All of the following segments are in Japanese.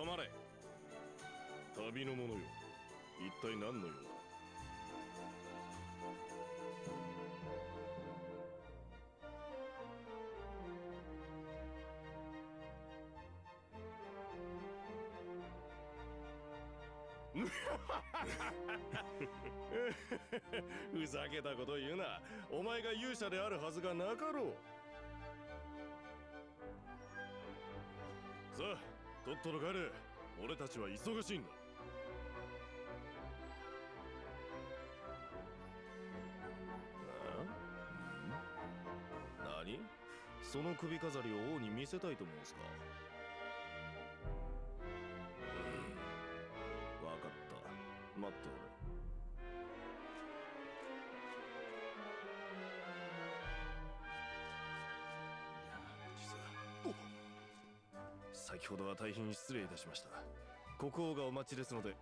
止まれ。旅の者よ、一体何の用だ。ふざけたこと言うな。お前が勇者であるはずがなかろう。さあ、とっとと帰れ。俺たちは忙しいんだ。何？その首飾りを王に見せたいと申すか。分かった。待っておれ。先ほどは大変失礼いたしました。国王がお待ちですので。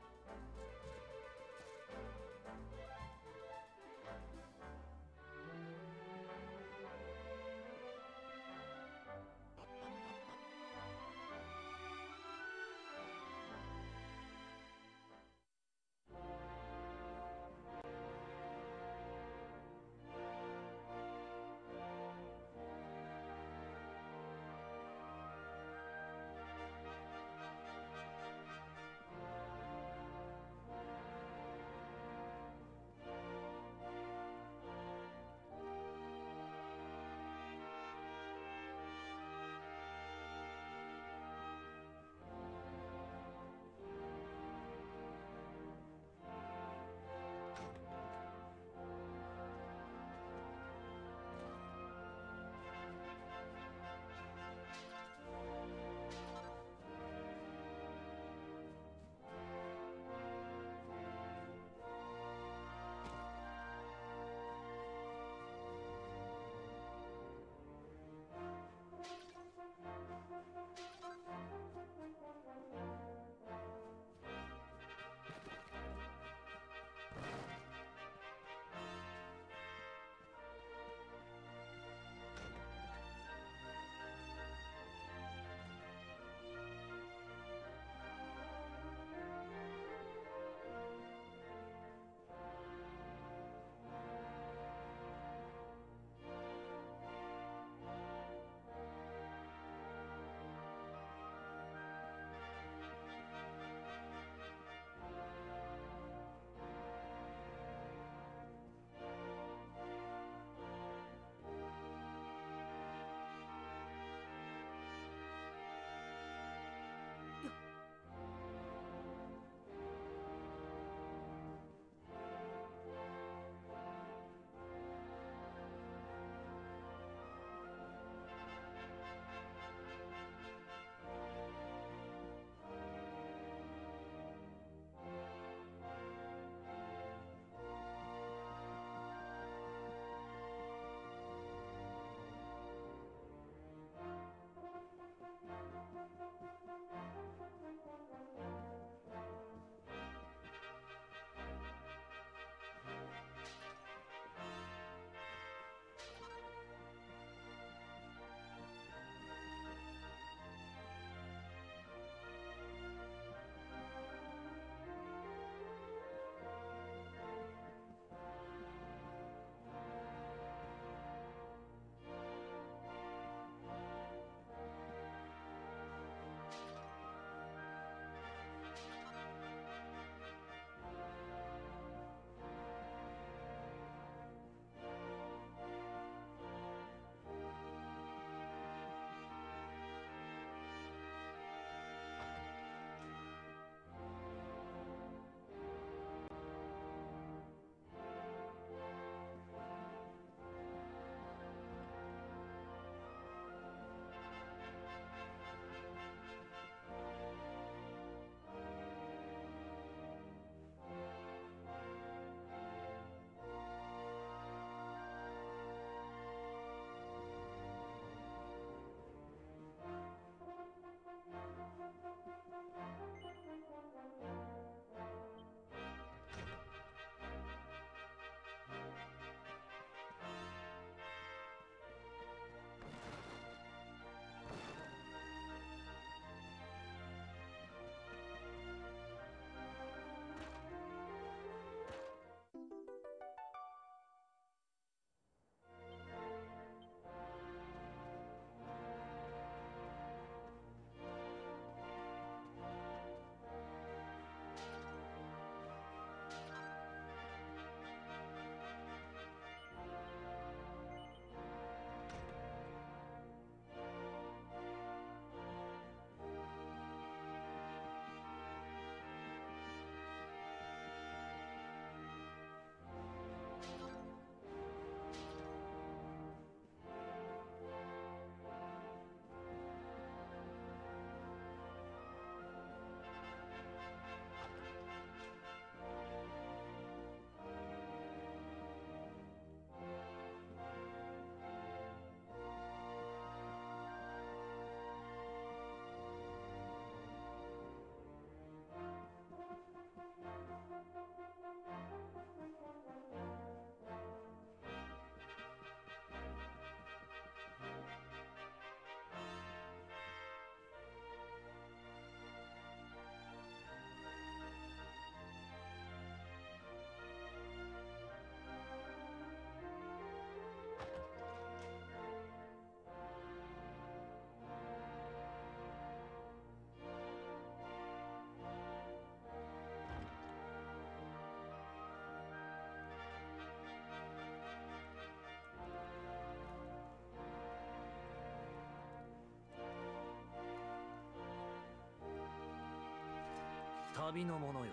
旅の者よ、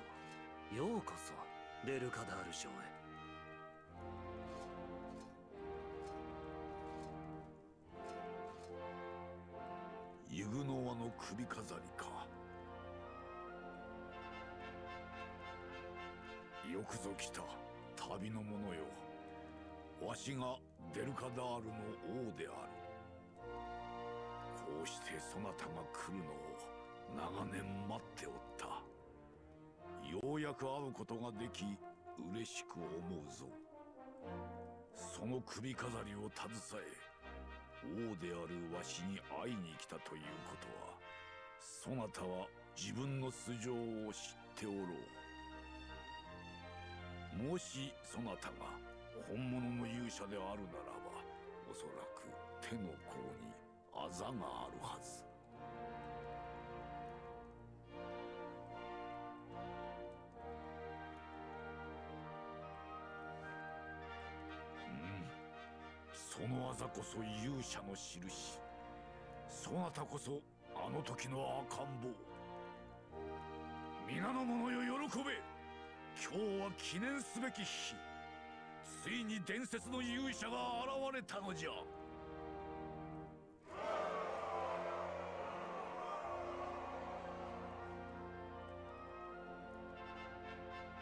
ようこそベルカダール城へ。イグノワの首飾りか。よくぞ来た、旅の者よ。わしがデルカダールの王である。こうしてそなたが来るのを長年待っておった。ようやく会うことができ嬉しく思うぞ。その首飾りを携え王であるわしに会いに来たということは、そなたは自分の素性を知っておろう。もしそなたが本物の勇者であるならば、おそらく手の甲にあざがあるはず。そのあざこそ勇者の印。そなたこそあの時の赤ん坊。皆の者よ、喜べ。今日は記念すべき日。ついに伝説の勇者が現れたのじゃ。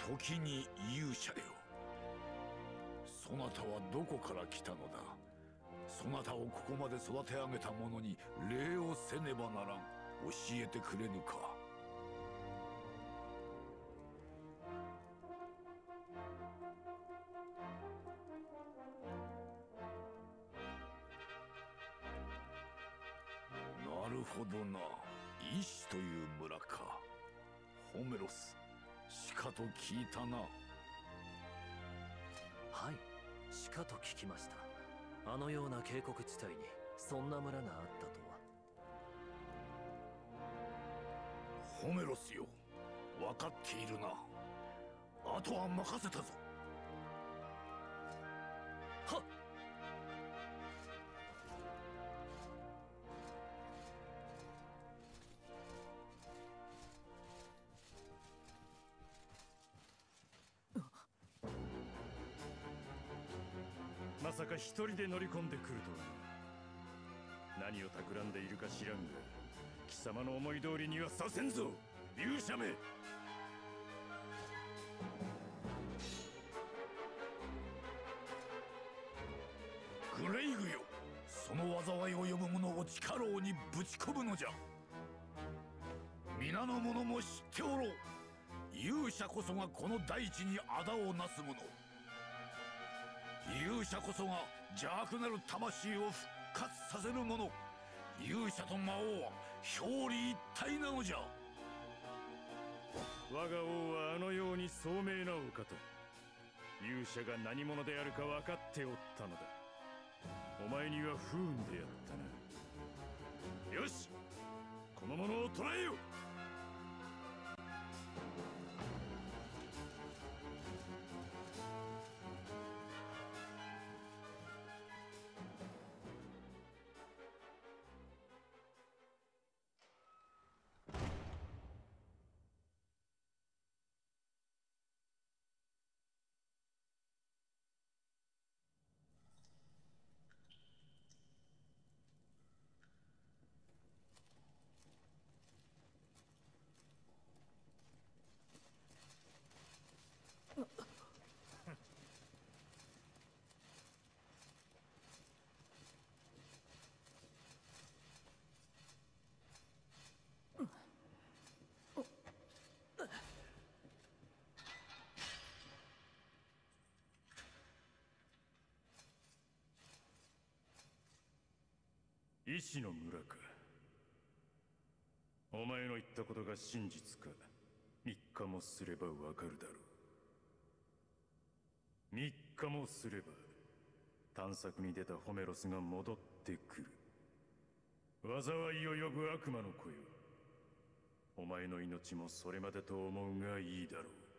時に勇者よ、そなたはどこから来たのだ。そなたをここまで育て上げた者に礼をせねばならん。教えてくれぬか。なるほどな。イシという村か。ホメロス、しかと聞いたな。はい、しかと聞きました。あのような渓谷地帯にそんな村があったとは。ホメロスよ、分かっているな。あとは任せたぞ。はっ。まさか一人で乗り込んでくるとは。何を企んでいるか知らんが、貴様の思い通りにはさせんぞ、勇者め。グレイグよ、その災いを呼ぶ者を力王にぶち込むのじゃ。皆の者も知っておろう。勇者こそがこの大地にあだをなす者。勇者こそが邪悪なる魂を復活させる者。勇者と魔王は表裏一体なのじゃ。我が王はあのように聡明なお方。勇者が何者であるか分かっておったのだ。お前には不運であったな。よし、この者を捕らえよう。医師の村か。お前の言ったことが真実か、3日もすればわかるだろう。3日もすれば探索に出たホメロスが戻ってくる。災いを呼ぶ悪魔の子よ、お前の命もそれまでと思うがいいだろう。